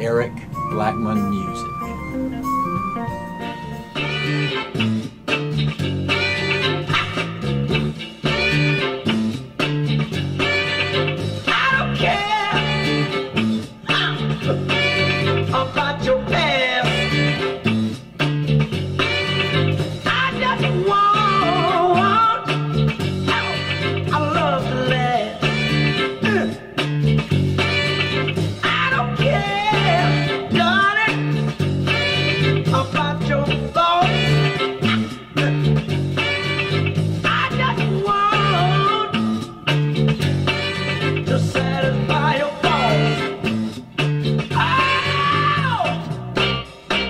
Eric Blackmon Music.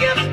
Give